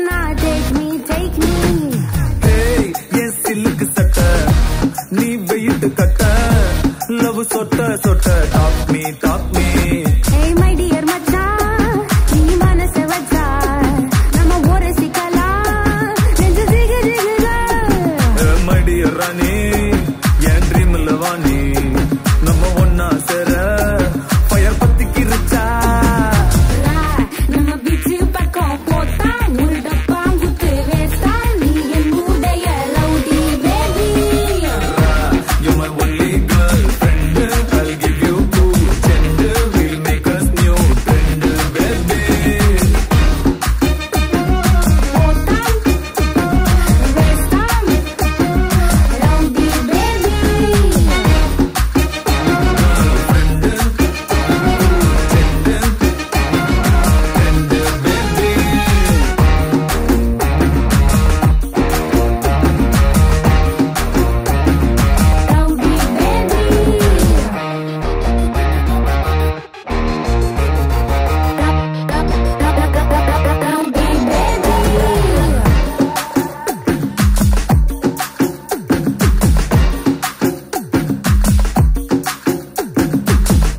matinale.